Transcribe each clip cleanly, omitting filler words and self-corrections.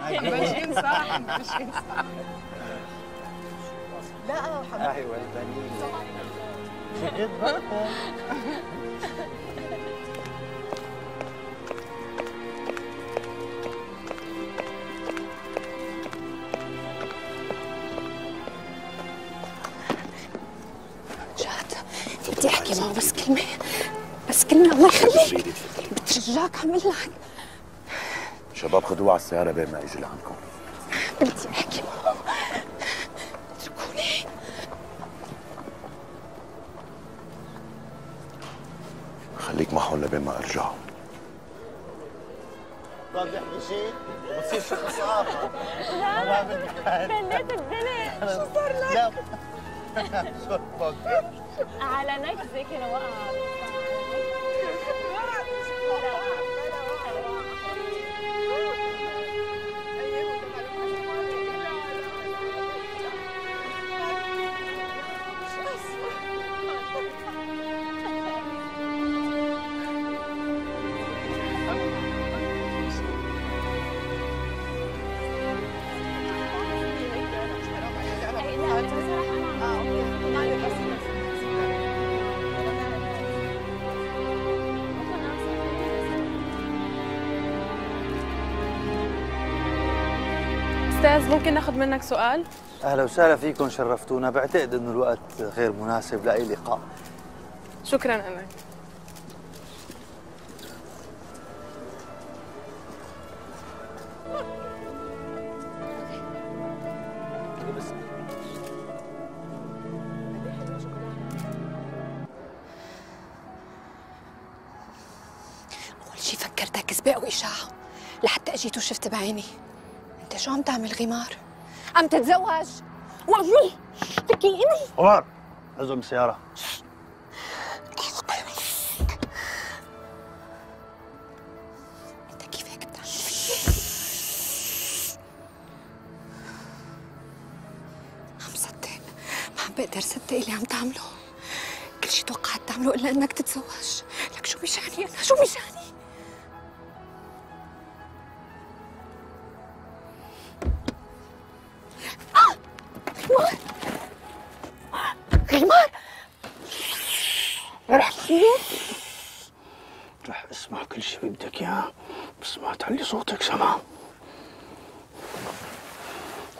20 صاحب 20 صاحب لا حبيبي ايوه البنين شقيت بقى تحكي معه بس كلمة بس كلمة الله يخليك بترجاك عم اقول لك شباب خدوها على السيارة بين ما اجي لعندكم بدي احكي معه اتركوني خليك معهم لبين ما ارجع واضح بشي بصير شو صار لا بليت الدنيا شو صار لك؟ على نجزة كده وقع ممكن ناخذ منك سؤال؟ اهلا وسهلا فيكم شرفتونا، بعتقد انه الوقت غير مناسب لاي لقاء. شكرا لك. اول شيء فكرتها كذبة او اشاعة لحتى اجيت وشفت بعيني. انت شو عم تعمل غمار؟ عم تتزوج؟ والله تكيني غمار لازم سيارة انت كيف هيك بتعمل فيي؟ عم صدق ما عم بقدر صدق اللي عم تعمله كل شيء توقعت تعمله الا انك تتزوج لك شو مشاني انا شو مشاني؟ غمار رح تصير؟ رح اسمع كل شيء بدك اياه بس ما تعلي صوتك سما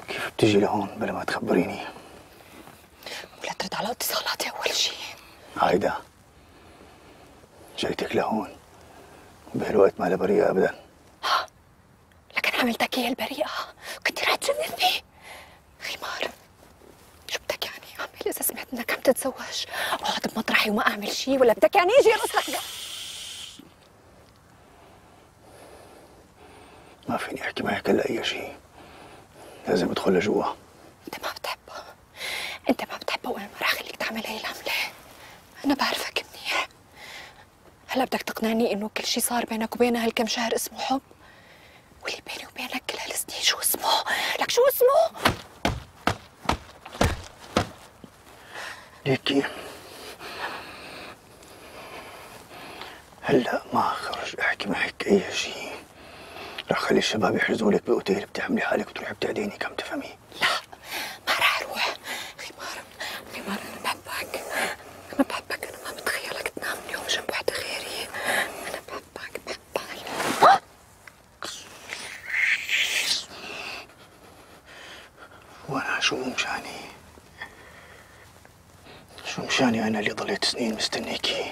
كيف بتجي لهون بلا ما تخبريني؟ ولا ترد على اتصالاتي اول شيء عايدة جيتك لهون بهالوقت ما لها بريئة ابدا ها لكن عملتك هي البريئة كنت رح تجنني غمار شو بدك يعني اعمل اذا سمعت انك عم تتزوج؟ اقعد بمطرحي وما اعمل شيء ولا بدك يعني يجي راسك ما فيني احكي معك هلا اي شيء لازم ادخل لجوا انت ما بتحبها انت ما بتحبها وانا ما رح اخليك تعمل هي العمله انا بعرفك منيح هلا بدك تقنعني انه كل شيء صار بينك وبينها هالكم شهر اسمه حب واللي بيني وبينك كل هالسنين شو اسمه؟ لك شو اسمه؟ ليكي هلا ما خرج احكي معك اي شيء رح خلي الشباب يحرزوا لك باوتيل بتعملي حالك وتروحي بتعديني كم تفهمي لا ما رح اروح غمار انا بحبك انا بحبك انا ما بتخيلك تنام اليوم جنب وحده غيري انا بحبك بحبك وانا شو مشاني شو مشاني أنا اللي ضليت سنين مستنيكي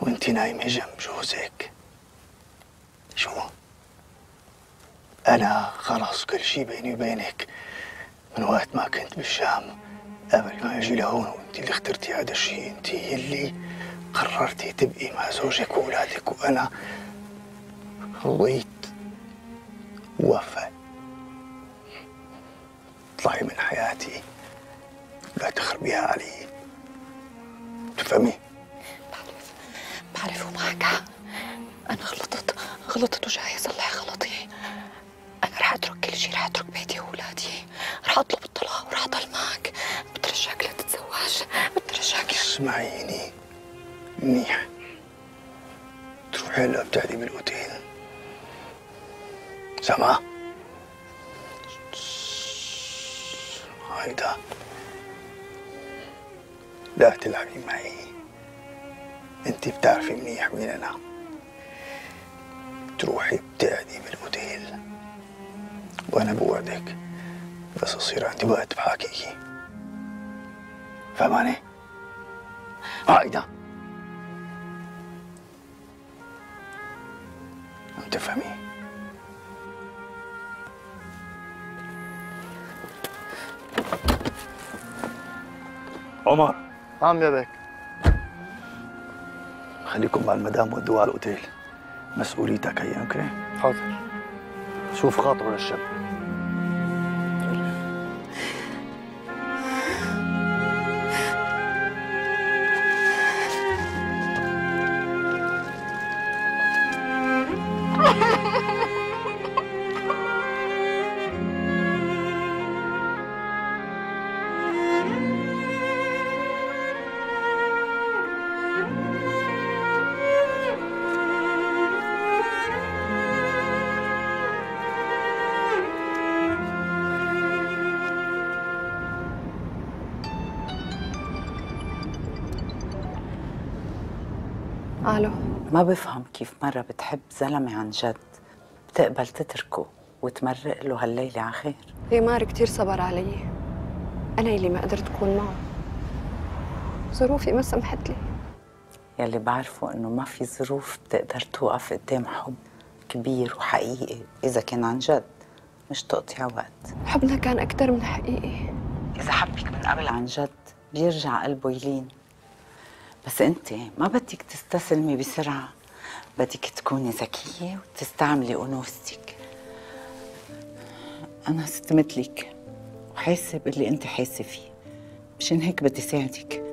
وأنتِ نايمة جنب جوزك شو؟ أنا خلص كل شي بيني وبينك من وقت ما كنت بالشام قبل ما أجي لهون وأنتِ اللي اخترتي هذا الشي أنتِ اللي قررتي تبقي مع زوجك وأولادك وأنا رضيت ووفى اطلعي من حياتي لا تخربيها علي تفهمي؟ بعرف ومعك حق أنا غلطت وجاي أصلح غلطي أنا رح أترك كل شيء رح أترك بيتي وأولادي رح أطلب الطلاق ورح أضل معك بترجاك لا تتزوج بترجاك اسمعيني منيح تروحي هلا بتعدي بالأوتيل سامعة؟ عايدة، لا تلعبي معي، انتي بتعرفي منيح مين انا. تروحي بتقعدي بالاوتيل وانا بوعدك بس اصير عندي وقت بحاكيكي، فهماني؟ عايدة عم تفهمي؟ عمر، عم يا بك، خليكم مع المدام ودوها على الاوتيل، مسؤوليتك هي. اوكي؟ حاضر. شوف خاطره للشاب. ما بفهم كيف مرة بتحب زلمة عن جد بتقبل تتركه وتمرق له هالليلة على خير. غمار كتير صبر علي، أنا يلي ما قدرت أكون معه، ظروفي ما سمحت لي. يلي بعرفه إنه ما في ظروف بتقدر توقف قدام حب كبير وحقيقي إذا كان عن جد، مش تقطيع وقت. حبنا كان أكتر من حقيقي، إذا حبك من قبل عن جد بيرجع قلبه يلين. بس انت ما بدك تستسلمي بسرعه، بدك تكوني ذكيه وتستعملي انوثتك. انا استمتلك وحاسه باللي انت حاسه فيه، مشان هيك بدي ساعدك.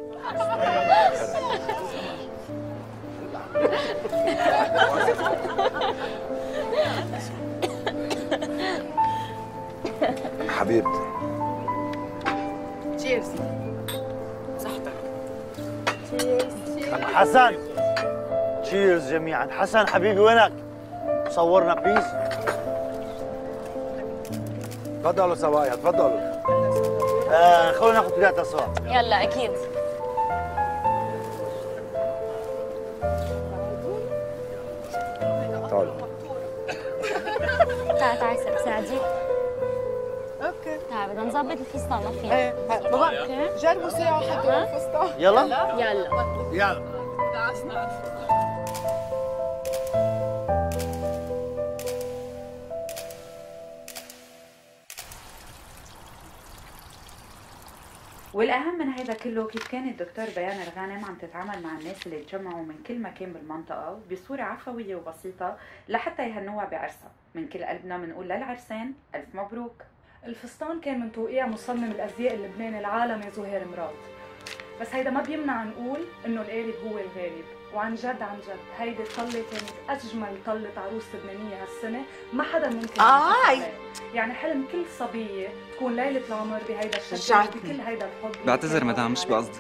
حبيبتي تشيرز. حسن، تشيرز جميعا. حسن حبيبي وينك؟ صورنا بيس. تفضلوا سوايا، تفضلوا. خلونا ناخذ 3 صور. يلا اكيد. تعالوا. تعال ساعديك. اوكي. تعال بدنا نظبط الفستان، ما فينا. ايه بابا جربوا ساعة وحطوا الفستان. يلا يلا يلا. والاهم من هيدا كله كيف كانت الدكتور بيان الغانم عم تتعامل مع الناس اللي اتجمعوا من كل مكان بالمنطقه بصوره عفويه وبسيطه لحتى يهنوها بعرسها. من كل قلبنا بنقول للعرسان الف مبروك. الفستان كان من توقيع مصمم الازياء اللبناني العالمي زهير مراد، بس هيدا ما بيمنع نقول انه القالب هو الغالب. وعن جد عن جد هيدي الطله كانت اجمل طله عروس لبنانيه هالسنه، ما حدا ممكن يعني حلم كل صبيه تكون ليله العمر بهيدا الشكل بكل هيدا الحب. بعتذر مدام، مش بقصدي.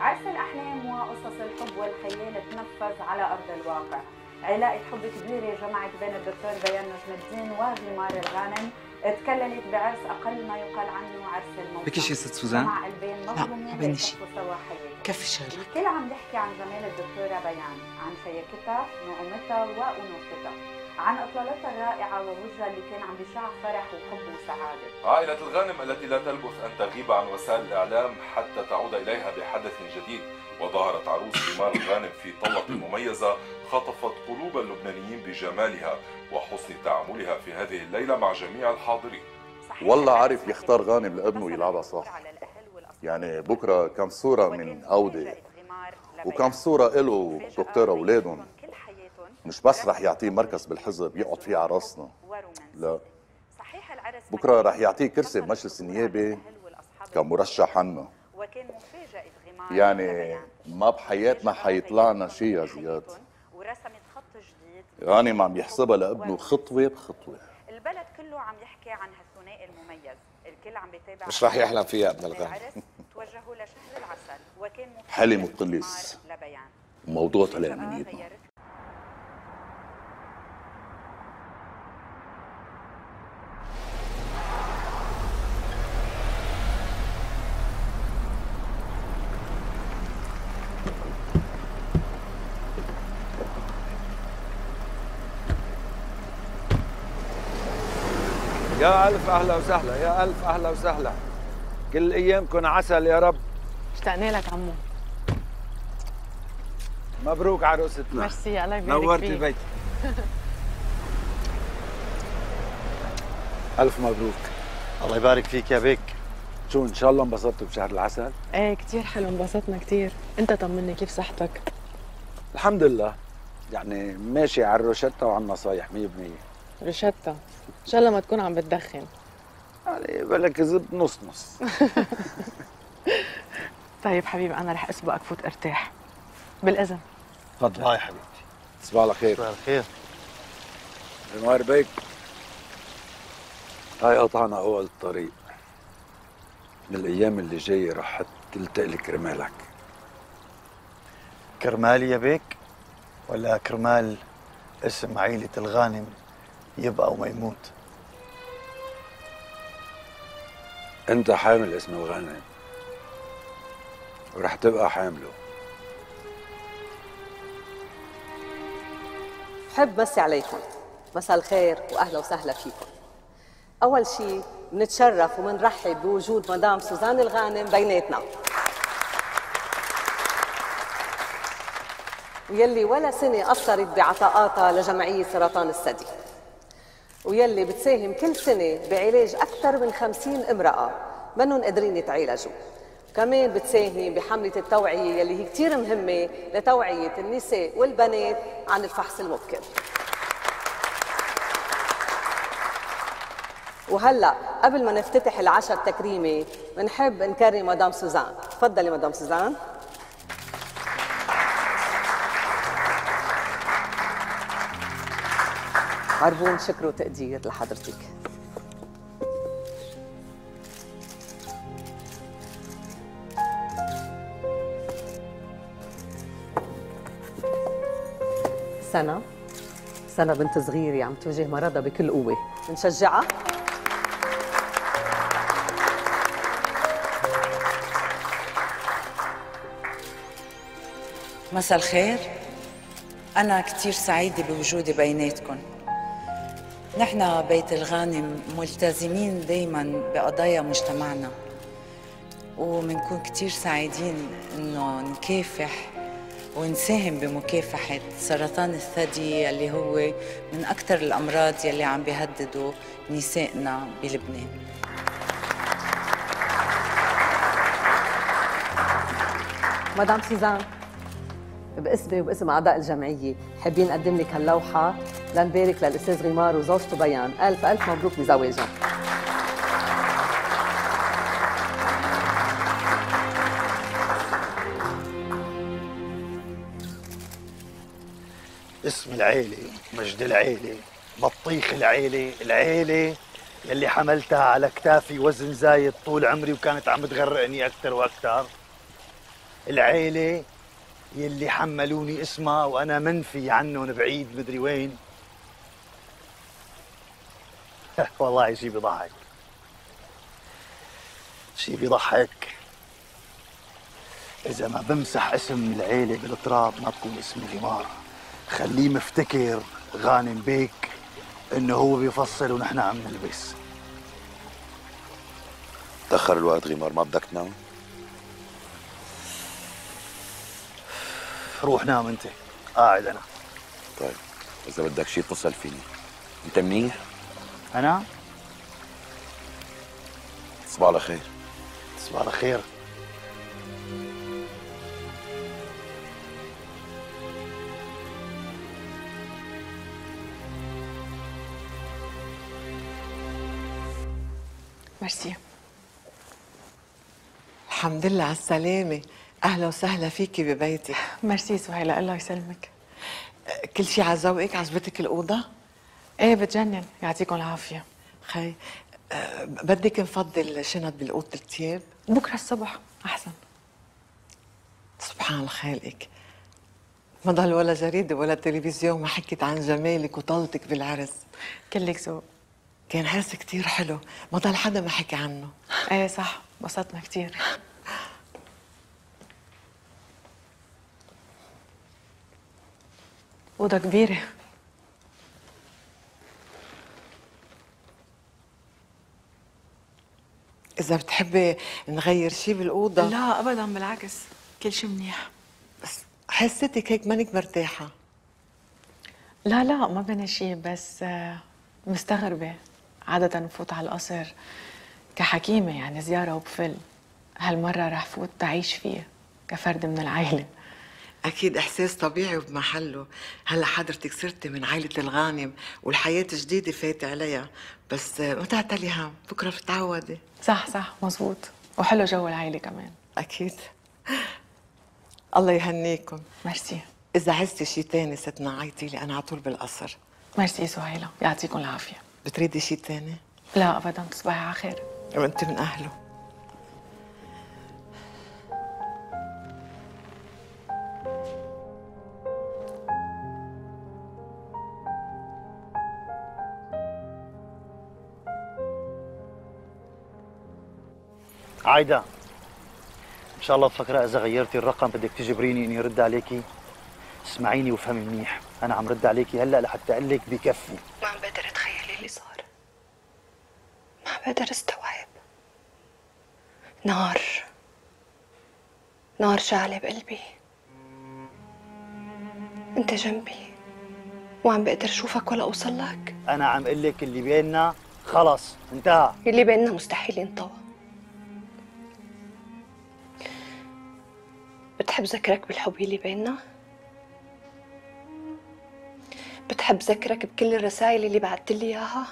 عرس الاحلام وقصص الحب والخيال تنفذ على ارض الواقع. علاقه حب كبيره جمعت بين الدكتور بيان نجم الدين وغمار الغانم تكللت بعرس اقل ما يقال عنه عرس الموت. بكي شي ست سوزان؟ مع قلبين مظلومين بيحكوا سوا حياتهم. كفي شغلك. الكل عم بيحكي عن جمال الدكتوره بيان، عن شياكتها، نعومتها وانوثتها، عن اطلالتها الرائعه ووجهها اللي كان عم بيشع فرح وحب وسعاده. عائله الغانم التي لا تلبث ان تغيب عن وسائل الاعلام حتى تعود اليها بحدث جديد. وظهرت عروس غمار الغانم في طلة مميزة خطفت قلوب اللبنانيين بجمالها وحسن تعاملها في هذه الليلة مع جميع الحاضرين. والله عارف يختار غانم لابنه يلعبها صح. يعني بكرة كم صورة من عودة وكم صورة له ودكتورة أولادهم، مش بس رح يعطيه مركز بالحزب يقعد فيه على راسنا، لا بكرة رح يعطيه كرسي بمجلس النيابة كمرشح عنا. يعني ما بحياتنا حيطلعنا شيء يا زياد. ورسمت خط جديد. غانم عم يحسبها لابنه خطوه بخطوه. البلد كله عم يحكي عن هالثنائي المميز، الكل عم بيتابع. مش رح يحلم فيها ابن الغانم. توجهوا لشهر العسل وكان حلم القليص وموضوع طلع من ايدنا. يا ألف أهلا وسهلا، يا ألف أهلا وسهلا. كل أيامكن عسل يا رب. اشتقنا لك عمو. مبروك عروستنا. ميرسي، الله يبارك فيك. نورت البيت. ألف مبروك. الله يبارك فيك يا بيك. شو إن شاء الله انبسطتوا بشهر العسل؟ إيه كتير حلو، انبسطنا كتير. أنت طمني، كيف صحتك؟ الحمد لله، يعني ماشي على الروشتة وعلى النصايح 100%. روشتة؟ إن شاء الله ما تكون عم بتدخن. يعني بلك زبت نص نص. طيب حبيبي، أنا رح أسبقك فوت أرتاح. بالإذن. تفضل. هاي حبيبتي. تصبح على خير. تصبح على خير. غمار بيك، هاي قطعنا أول الطريق. الأيام اللي جاية رح تلتقلي كرمالك. كرمالي يا بيك؟ ولا كرمال اسم عيلة الغانم يبقى وما يموت؟ أنت حامل اسم الغانم ورح تبقى حامله. بحب مسي عليكم، مساء الخير وأهلا وسهلا فيكم. أول شيء منتشرف ومنرحب بوجود مدام سوزان الغانم بيناتنا، ويلي ولا سنة قصرت بعطاءاتها لجمعية سرطان الثدي، ويلي بتساهم كل سنة بعلاج أكثر من 50 امرأة منهم قادرين يتعالجوا. كمان بتساهم بحملة التوعية يلي هي كتير مهمة لتوعية النساء والبنات عن الفحص المبكر. وهلا قبل ما نفتتح العشاء التكريمي بنحب نكرم مدام سوزان. تفضلي مدام سوزان. عربون شكر وتقدير لحضرتك. سنة بنت صغيرة عم تواجه مرضها بكل قوة، نشجعها. مساء الخير، أنا كتير سعيدة بوجودي بيناتكم. نحن بيت الغانم ملتزمين دايماً بقضايا مجتمعنا، ومنكون كتير سعيدين إنه نكافح ونساهم بمكافحة سرطان الثدي اللي هو من أكثر الأمراض يلي عم بيهددوا نسائنا بلبنان. مدام سوزان، باسمي وباسم أعضاء الجمعية حابين نقدم لك هاللوحة لنبارك للأستاذ غمار وزوجته بيان. ألف ألف مبروك بزواجهم. اسم العيلة، مجد العيلة، بطيخ العيلة، العيلة يلي حملتها على كتافي وزن زايد طول عمري وكانت عم تغرقني أكثر وأكثر، العيلة يلي حملوني اسمها وأنا منفي عنهم بعيد مدري وين. والله شي بيضحك، شي بيضحك. إذا ما بمسح اسم العيلة بالتراب ما بكون اسمي غمار. خليه مفتكر غانم بيك إنه هو بيفصل ونحن عم نلبس. تأخر الوقت غمار، ما بدك تنام؟ روح نام انت، قاعد انا. طيب اذا بدك شيء اتصل فيني. انت منيح؟ انا؟ تصبح على خير. تصبح على خير. ميرسي. الحمد لله على السلامة، أهلا وسهلا فيكي ببيتي. ميرسي سهيلة، الله يسلمك. كل شيء على ذوقك؟ عجبتك الأوضة؟ إيه بتجنن، يعطيكم العافية. خي، بدك نفضل شنط بالأوضة الثياب؟ بكرة الصبح أحسن. سبحان خالقك، ما ضل ولا جريدة ولا تلفزيون ما حكيت عن جمالك وطلتك بالعرس. كلك ذوق. كان عرس كتير حلو، ما ضل حدا ما حكي عنه. إيه صح، انبسطنا كتير. أوضة كبيرة. إذا بتحبي نغير شي بالأوضة. لا أبداً بالعكس، كل شي منيح. بس حسيتك هيك مانك مرتاحة. لا لا ما بينا شي، بس مستغربة. عادة بفوت على القصر كحكيمة يعني زيارة وبفل، هالمرة رح فوت تعيش فيه كفرد من العائلة. أكيد إحساس طبيعي وبمحله. هلا حضرتك صرتي من عائلة الغانم والحياة جديدة فات عليها، بس ما تعتلي هم، بكره بتتعودي. صح صح مزبوط، وحلو جو العائلة كمان. أكيد. الله يهنيكم. ميرسي. إذا عزتي شي تاني ستنا عيطي لي، أنا على طول بالقصر. ميرسي سهيلة، يعطيكم العافية. بتريدي شي تاني؟ لا أبدا، تصبحي على خير. وأنت من أهله. عايدة ان شاء الله بفكرة اذا غيرتي الرقم بدك تجبريني اني رد عليكي. اسمعيني وفهمي منيح، انا عم رد عليكي هلا لحتى اقول لك بكفي. ما عم بقدر اتخيل اللي صار، ما عم بقدر استوعب. نار نار شعلة بقلبي، انت جنبي وعم بقدر اشوفك ولا اوصل لك. انا عم اقول لك اللي بيننا خلص انتهى. اللي بيننا مستحيل ينطوى. بتحب ذكرك بالحب اللي بيننا؟ بتحب ذكرك بكل الرسائل اللي بعثت لي اياها؟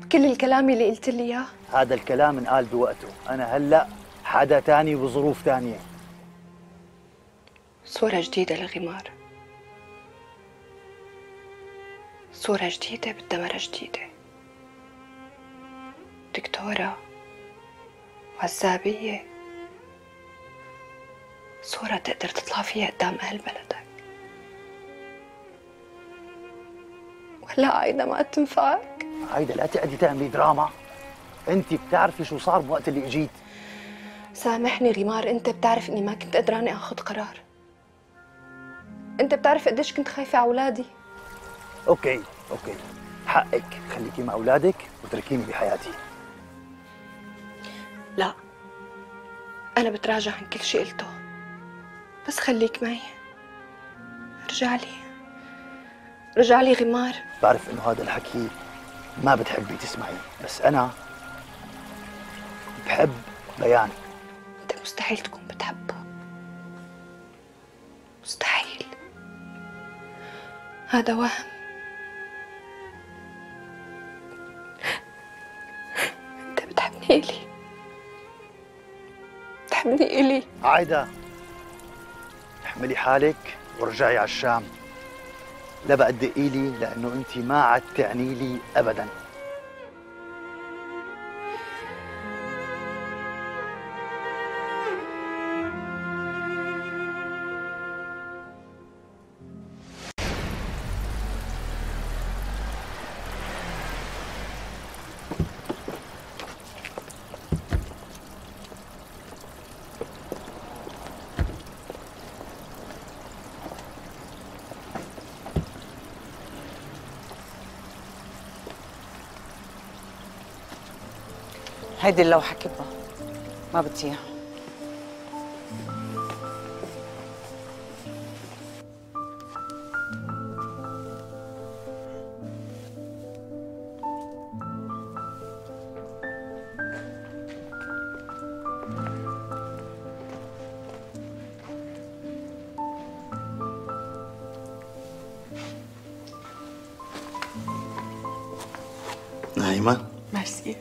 بكل الكلام اللي قلت لي اياه؟ هذا الكلام انقال بوقته، انا هلا حدا ثاني وظروف ثانيه. صورة جديدة لغمار، صورة جديدة بدها مرة جديدة. دكتورة وعزابية، صورة تقدر تطلع فيها قدام أهل بلدك. ولا عايدة ما تنفعك؟ عايدة لا تقعدي تعملي دراما، أنت بتعرفي شو صار بوقت اللي إجيت. سامحني غمار، أنت بتعرف إني ما كنت قدرانة آخذ قرار. أنت بتعرف قديش كنت خايفة على أولادي. أوكي أوكي، حقك، خليكي مع أولادك وتركيني بحياتي. لا أنا بتراجع عن كل شيء قلته، بس خليك معي. ارجع لي ارجع لي غمار. بعرف إنه هذا الحكي ما بتحبي تسمعيه، بس أنا بحب بيان. أنت مستحيل تكون بتحبه، مستحيل. هذا وهم. أنت بتحبني إلي، بتحبني إلي. عايدة احملي حالك وارجعي على الشام. لا بقى تدقي لي لانه انت ما عاد تعني لي ابدا. هيدي اللوحة كبة، ما بدي اياها. نايمة؟ ميرسي.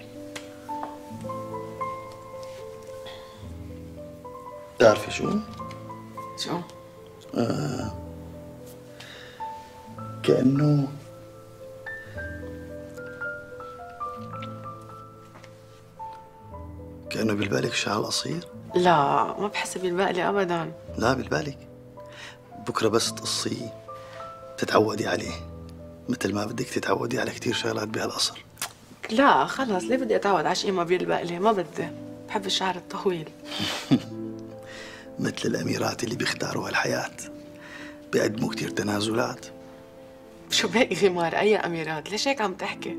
بتعرفي شو؟ شو؟ كأنه بالبالك شعل قصير؟ لا ما بحس بالبالي أبداً. لا بالبالك، بكرة بس تقصي بتتعودي عليه، مثل ما بدك تتعودي على كثير شغلات بهالقصر. لا خلص، ليه بدي أتعود على شيء ما بيلبقلي؟ ما بدي، بحب الشعر الطويل. مثل الأميرات اللي بيختاروا هالحياة، بيقدموا كتير تنازلات. شو بقى غمار؟ أي أميرات؟ ليش هيك عم تحكي؟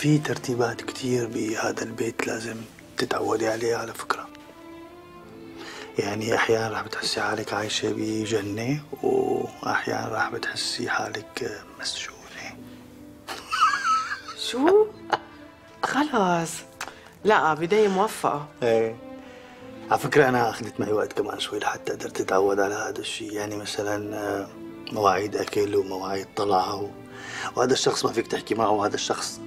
في ترتيبات كتير بهذا البيت لازم تتعودي عليها على فكرة. يعني أحيانا راح بتحسي حالك عايشة بجنة، وأحيانا راح بتحسي حالك مسجونة. شو؟ خلاص. لا بداية موفقة. ايه على فكرة أنا أخذت معي وقت كمان شوي لحتى قدرت أتعود على هذا الشيء. يعني مثلا مواعيد أكل ومواعيد طلعة، وهذا الشخص ما فيك تحكي معه، وهذا الشخص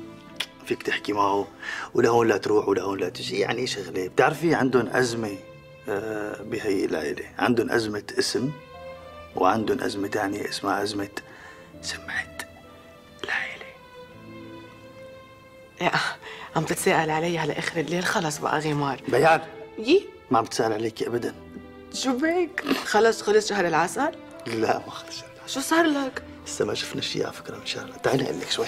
فيك تحكي معه، ولهون لا تروح ولهون لا تجي. يعني شغلة بتعرفي عندهم أزمة بهي العائلة، عندهم أزمة اسم وعندهم أزمة ثانية اسمها أزمة سمعة العائلة. عم تتساءل علي على آخر الليل؟ خلص بقى غمار. بيان يي ما عم تسأل عليكي أبداً. شو بك؟ خلص شهر العسل؟ لا ما خلص شهر العسل. شو صار لك؟ لسه ما شفنا شيء على فكرة من شهر العسل. تعالي أقول لك شوي.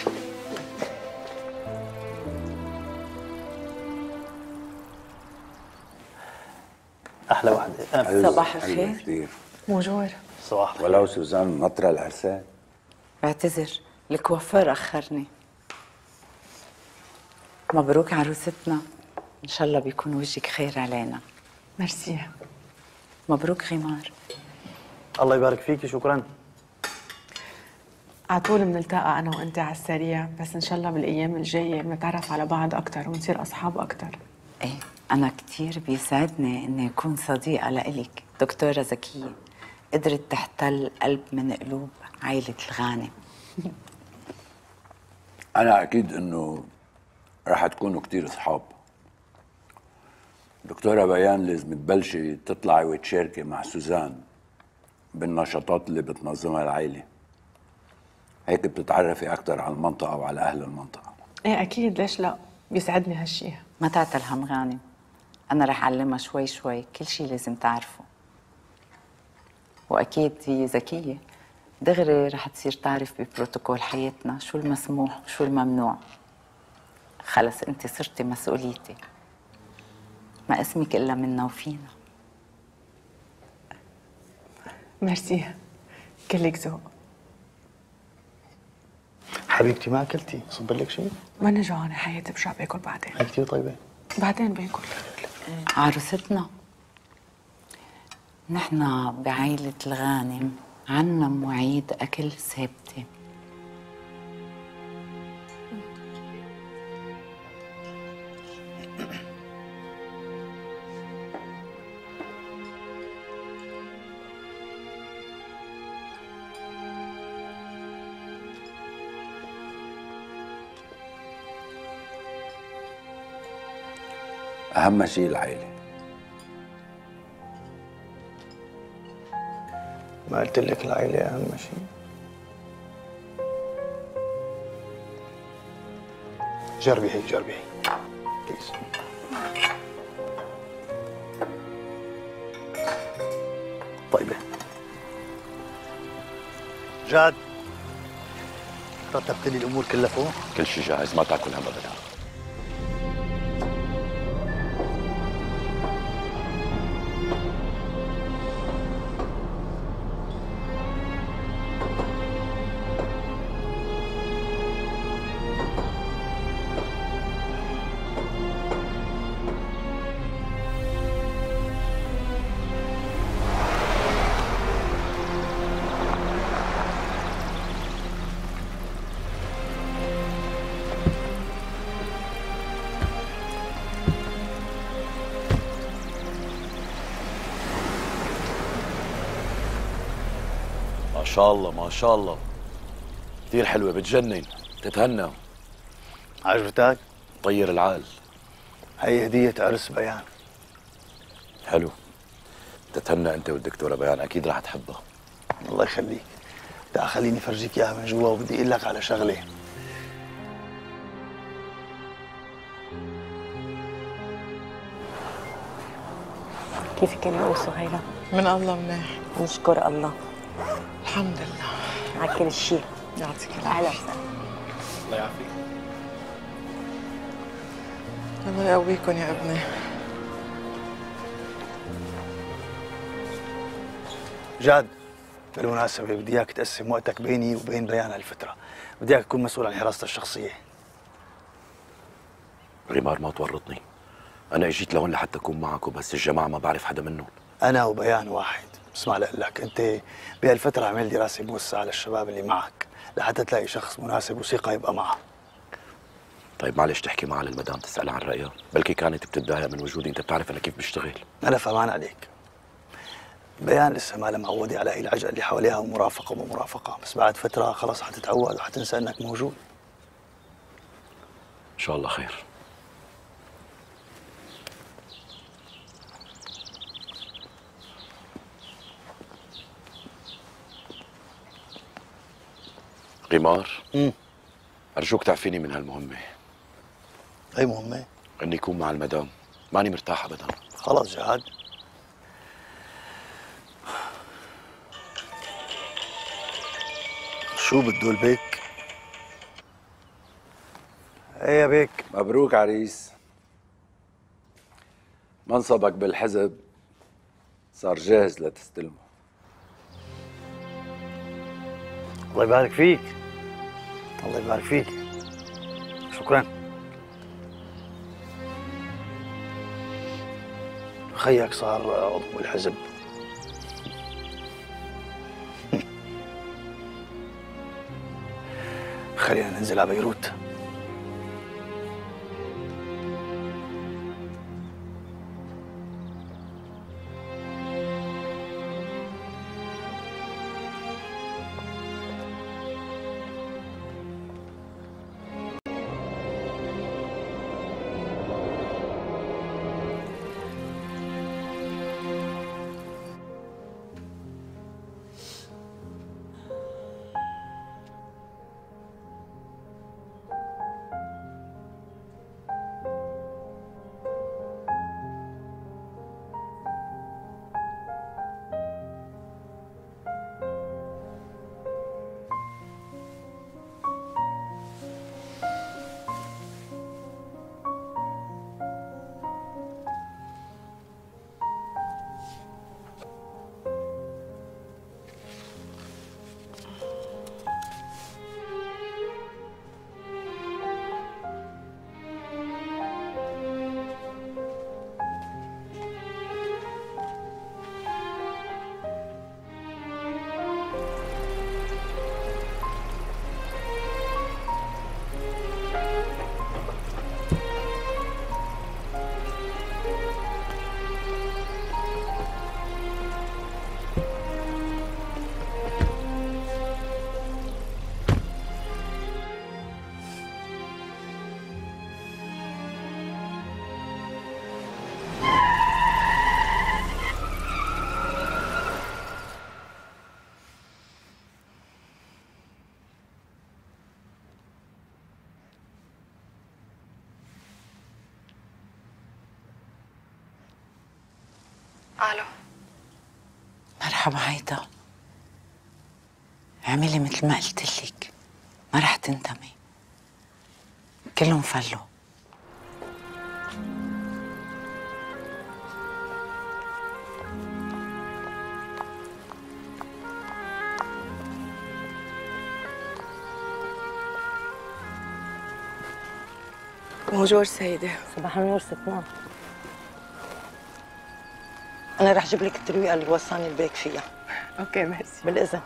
أحلى وحدة. صباح الخير. موجور. صباح الخير. ولو سوزان نطرة العرسان. بعتذر، الكوافير أخرني. مبروك عروستنا، إن شاء الله بيكون وجهك خير علينا. ميرسي. مبروك غمار. الله يبارك فيكي. شكراً. على طول بنلتقى أنا وأنت على السريع، بس إن شاء الله بالأيام الجاية بنتعرف على بعض أكتر ونصير أصحاب أكتر. إيه أنا كتير بيسعدني إني أكون صديقة لإلك. دكتورة ذكية قدرت تحتل قلب من قلوب عائلة الغانم. أنا أكيد إنه راح تكونوا كتير أصحاب. دكتورة بيان لازم تبلشي تطلعي وتشاركي مع سوزان بالنشاطات اللي بتنظمها العائلة، هيك بتتعرفي أكتر على المنطقة وعلى أهل المنطقة. إيه أكيد، ليش لا؟ بيسعدني هالشي. ما تعتلهم غانم، أنا رح أعلمها شوي شوي كل شي لازم تعرفه. وأكيد هي ذكية، دغري رح تصير تعرف ببروتوكول حياتنا شو المسموح وشو الممنوع. خلص أنت صرتي مسؤوليتي، ما اسمك إلا منا وفينا. ميرسي، كلك ذوق. حبيبتي ما أكلتي، صبر لك شيء؟ ماني جوعانة حياتي، برجع باكل بعدين. هي كتير طيبة. بعدين باكل. عروستنا، نحن بعائلة الغانم عنا مواعيد أكل ثابتة. أهم شيء العائلة. ما قلت لك العائلة أهم شيء؟ جربي هيك، جربي هيك. طيبة. جاد، رتبت لي الأمور كلها فوق؟ كل شيء جاهز، ما تاكل هم أبدا. ما شاء الله ما شاء الله، كثير حلوة، بتجنن، بتتهنى. عجبتك؟ طير العقل. هي هدية عرس بيان. حلو، بتتهنى أنت والدكتورة بيان، أكيد رح تحبها. الله يخليك. تعال خليني فرجيك إياها من جوا، وبدي أقول لك على شغلة. كيفك اليوم سهيلة؟ من الله منيح. نشكر الله. الحمد لله على كل شيء. يعطيك العافية. الله يعافيك. الله يقويكم يا ابني. جاد، بالمناسبة بدي اياك تقسم وقتك بيني وبين بيان هالفترة، بدي اياك تكون مسؤول عن حراستها الشخصية. غمار ما تورطني، أنا إجيت لهون لحتى أكون معكم، بس الجماعة ما بعرف حدا منهم. أنا وبيان واحد. اسمع لقلك، أنت بهالفترة عمل دراسة موسعة للشباب اللي معك لحتى تلاقي شخص مناسب وثقة يبقى معه. طيب معلش تحكي معها للمدام تسألها عن رأيها، بلكي كانت بتتضايق من وجودي، أنت بتعرف أنا كيف بشتغل. أنا فهمان عليك. بيان لسه ما لها معودة على هي العجقة اللي حواليها ومرافقة ومرافقة، بس بعد فترة خلاص حتتعود وحتنسى إنك موجود. إن شاء الله خير. غمار، أرجوك تعفيني من هالمهمة. أي مهمة؟ إني أكون مع المدام، ماني مرتاح أبداً. خلاص جهاد. شو بده البيك؟ إيه يا بيك، مبروك عريس. منصبك بالحزب صار جاهز لتستلمه. الله يبارك فيك. الله يبارك فيك. شكرا. خيك صار عضو بالحزب. خلينا ننزل على بيروت. الو. مرحبا عايدة. اعملي مثل ما قلتلك، ما رح تندمي، كلهم فلوا. بونجور سيدة. صباح النور ست نور. أنا رح جيب لك الترويقة اللي وصاني البيك فيها. أوكي ميرسي. بالإذن.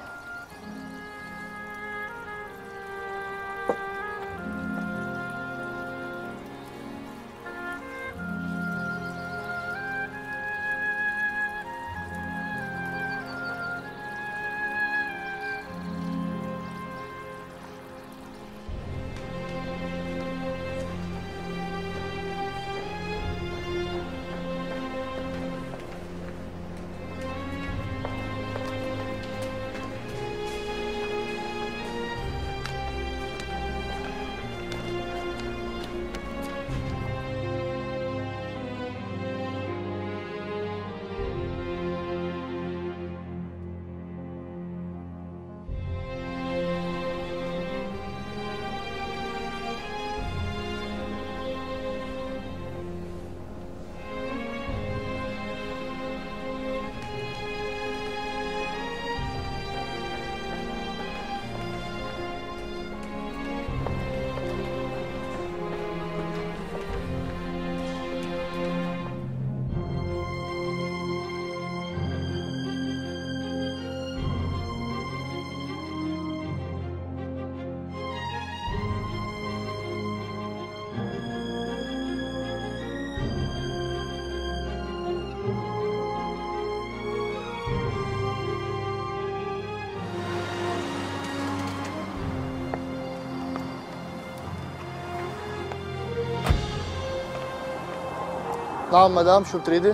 نعم مدام، شو بتريدي؟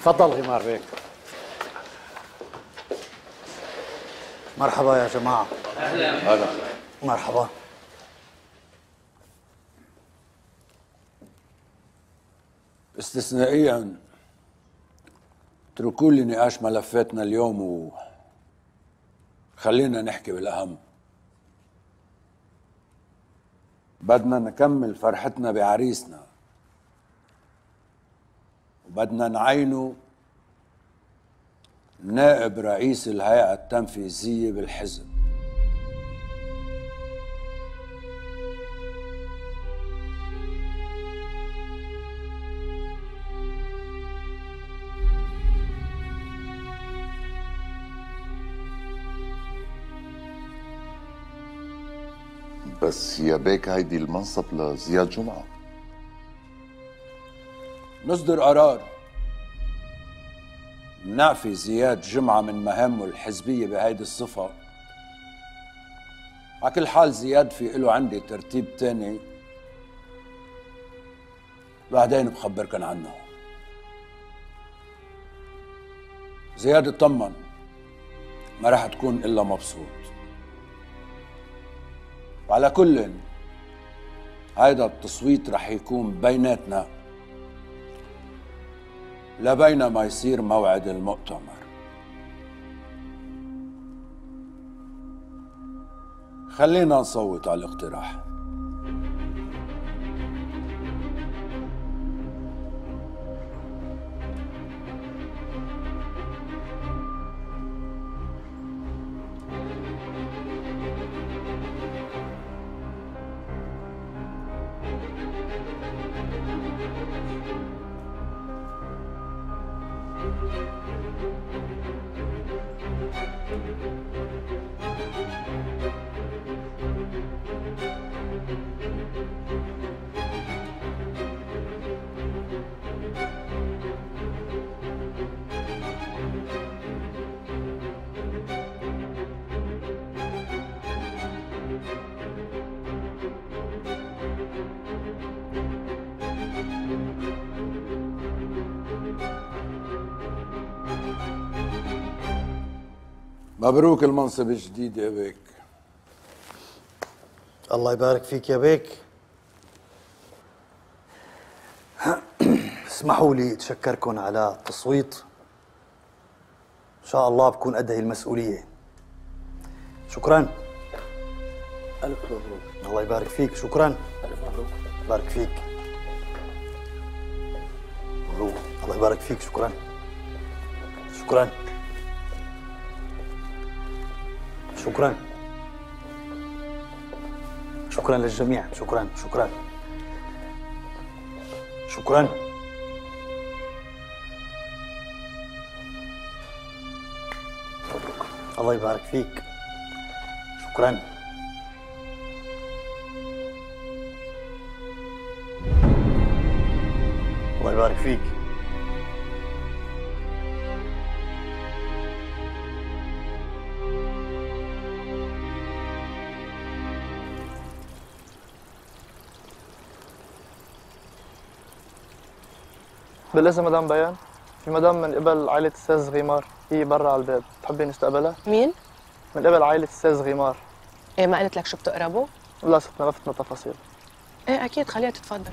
تفضل غمار بيك. مرحبا يا جماعة. أهلا. أهلا. مرحبا. استثنائيا اتركوا لي نقاش ملفاتنا اليوم وخلينا نحكي بالأهم. بدنا نكمل فرحتنا بعريسنا، وبدنا نعينه نائب رئيس الهيئة التنفيذية بالحزب. بس يا بيك هيدي المنصب لزياد جمعة. نصدر قرار نعفي زياد جمعة من مهامه الحزبية بهيدي الصفة. على كل حال زياد في له عندي ترتيب تاني بعدين بخبركن عنه. زياد اطمن، ما راح تكون إلا مبسوط. وعلى كل هيدا التصويت راح يكون بيناتنا لبين ما يصير موعد المؤتمر. خلينا نصوت على الاقتراح. مبروك المنصب الجديد يا بيك. الله يبارك فيك يا بيك. اسمحوا لي اتشكركم على التصويت. ان شاء الله بكون أدعي المسؤولية. شكرا. ألف مبروك. الله يبارك فيك. شكرا. ألف مبروك. بارك فيك. مبروك. الله يبارك فيك. شكرا. شكرا. شكرا. شكرا للجميع. شكرا. شكرا. شكرا. الله يبارك فيك. شكرا. الله يبارك فيك. بالاسم مدام بيان، في مدام من قبل عائلة الساز غمار، هي برا على الباب، بتحبي نستقبلها؟ مين؟ من قبل عائلة الساز غمار. ايه ما قالت لك شو بتقربوا؟ لا ستنا ما فتنا تفاصيل. ايه اكيد، خليها تتفضل.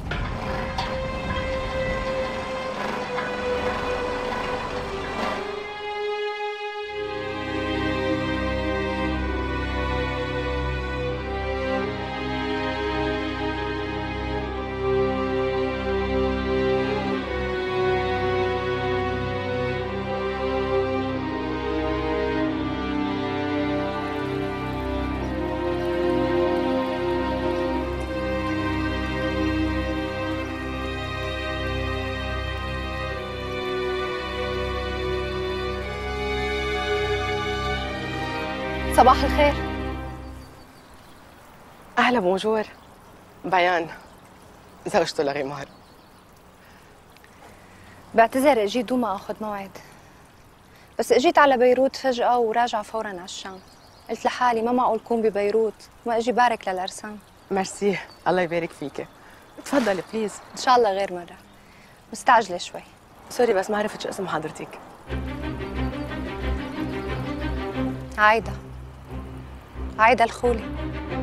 صباح الخير. أهلا بونجور. بيان زوجته لغمار. بعتذر اجيت دون ما اخذ موعد، بس اجيت على بيروت فجأة وراجعة فورا على الشام. قلت لحالي ما معقول كون ببيروت ما اجي بارك للأرسام. ميرسي، الله يبارك فيك. تفضلي بليز. ان شاء الله غير مرة، مستعجلة شوي. سوري بس ما عرفت شو اسم حضرتك. عايدة الخولي.